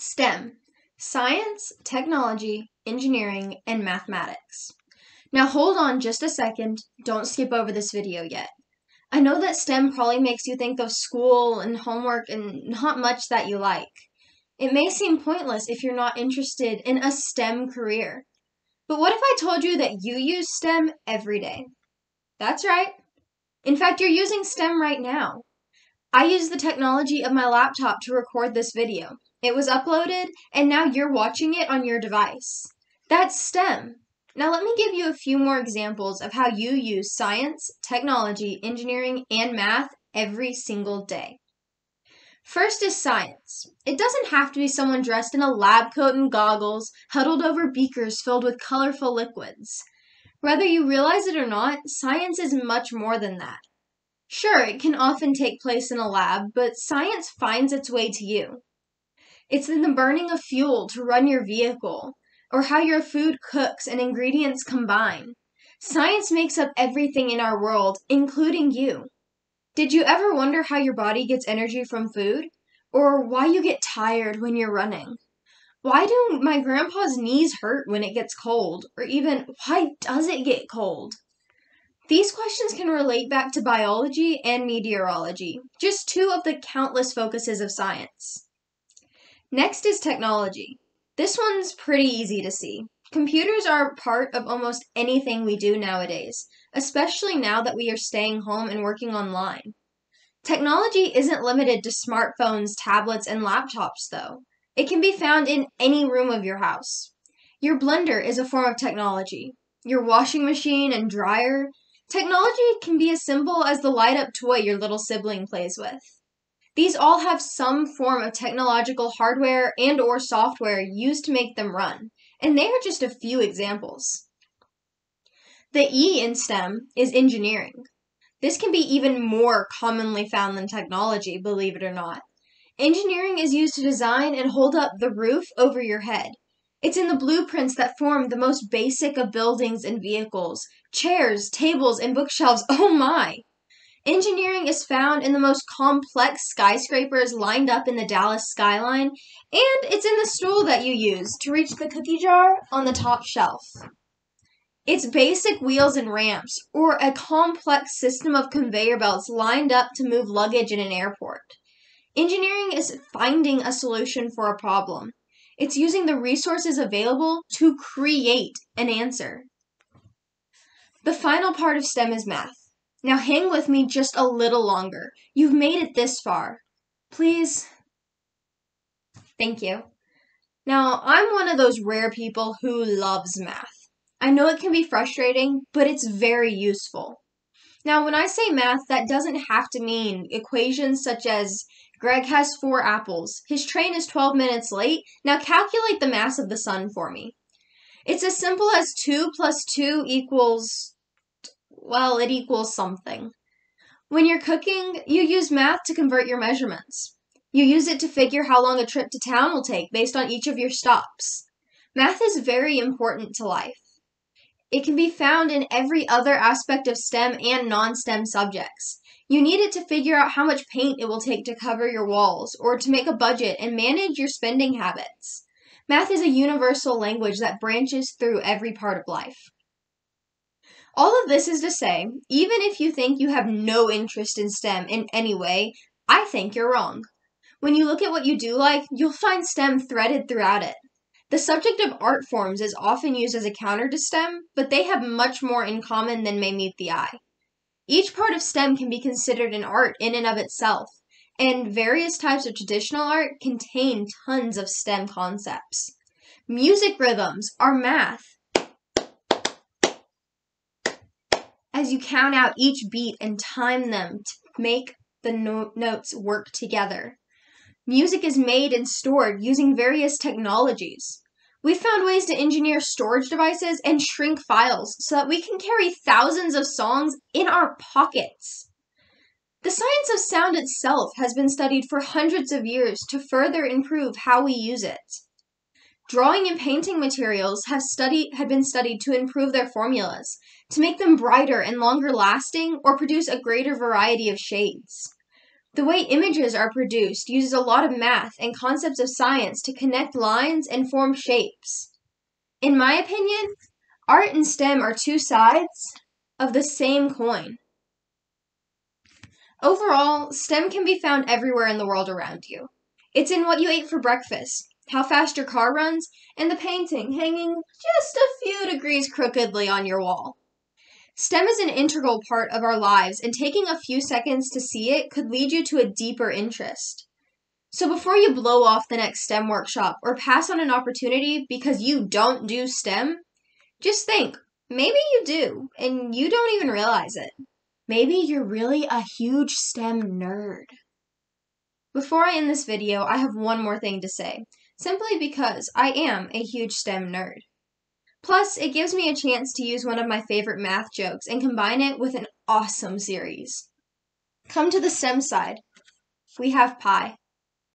STEM, science, technology, engineering, and mathematics. Now hold on just a second, don't skip over this video yet. I know that STEM probably makes you think of school and homework and not much that you like. It may seem pointless if you're not interested in a STEM career. But what if I told you that you use STEM every day? That's right. In fact, you're using STEM right now. I use the technology of my laptop to record this video. It was uploaded, and now you're watching it on your device. That's STEM. Now let me give you a few more examples of how you use science, technology, engineering, and math every single day. First is science. It doesn't have to be someone dressed in a lab coat and goggles, huddled over beakers filled with colorful liquids. Whether you realize it or not, science is much more than that. Sure, it can often take place in a lab, but science finds its way to you. It's in the burning of fuel to run your vehicle, or how your food cooks and ingredients combine. Science makes up everything in our world, including you. Did you ever wonder how your body gets energy from food? Or why you get tired when you're running? Why do my grandpa's knees hurt when it gets cold? Or even, why does it get cold? These questions can relate back to biology and meteorology, just two of the countless focuses of science. Next is technology. This one's pretty easy to see. Computers are a part of almost anything we do nowadays, especially now that we are staying home and working online. Technology isn't limited to smartphones, tablets, and laptops, though. It can be found in any room of your house. Your blender is a form of technology. Your washing machine and dryer. Technology can be as simple as the light-up toy your little sibling plays with. These all have some form of technological hardware and or software used to make them run, and they are just a few examples. The E in STEM is engineering. This can be even more commonly found than technology, believe it or not. Engineering is used to design and hold up the roof over your head. It's in the blueprints that form the most basic of buildings and vehicles, chairs, tables, and bookshelves. Oh my! Engineering is found in the most complex skyscrapers lined up in the Dallas skyline, and it's in the stool that you use to reach the cookie jar on the top shelf. It's basic wheels and ramps, or a complex system of conveyor belts lined up to move luggage in an airport. Engineering is finding a solution for a problem. It's using the resources available to create an answer. The final part of STEM is math. Now hang with me just a little longer. You've made it this far. Please. Thank you. Now, I'm one of those rare people who loves math. I know it can be frustrating, but it's very useful. Now, when I say math, that doesn't have to mean equations such as Greg has 4 apples. His train is 12 minutes late. Now calculate the mass of the sun for me. It's as simple as 2 + 2 equals, well, it equals something. When you're cooking, you use math to convert your measurements. You use it to figure how long a trip to town will take based on each of your stops. Math is very important to life. It can be found in every other aspect of STEM and non-STEM subjects. You need it to figure out how much paint it will take to cover your walls, or to make a budget and manage your spending habits. Math is a universal language that branches through every part of life. All of this is to say, even if you think you have no interest in STEM in any way, I think you're wrong. When you look at what you do like, you'll find STEM threaded throughout it. The subject of art forms is often used as a counter to STEM, but they have much more in common than may meet the eye. Each part of STEM can be considered an art in and of itself, and various types of traditional art contain tons of STEM concepts. Music rhythms are math, as you count out each beat and time them to make the notes work together. Music is made and stored using various technologies. We found ways to engineer storage devices and shrink files so that we can carry thousands of songs in our pockets. The science of sound itself has been studied for hundreds of years to further improve how we use it. Drawing and painting materials have been studied to improve their formulas, to make them brighter and longer lasting, or produce a greater variety of shades. The way images are produced uses a lot of math and concepts of science to connect lines and form shapes. In my opinion, art and STEM are two sides of the same coin. Overall, STEM can be found everywhere in the world around you. It's in what you ate for breakfast, how fast your car runs, and the painting hanging just a few degrees crookedly on your wall. STEM is an integral part of our lives, and taking a few seconds to see it could lead you to a deeper interest. So before you blow off the next STEM workshop or pass on an opportunity because you don't do STEM, just think, maybe you do, and you don't even realize it. Maybe you're really a huge STEM nerd. Before I end this video, I have one more thing to say, simply because I am a huge STEM nerd. Plus, it gives me a chance to use one of my favorite math jokes and combine it with an awesome series. Come to the STEM side. We have pie.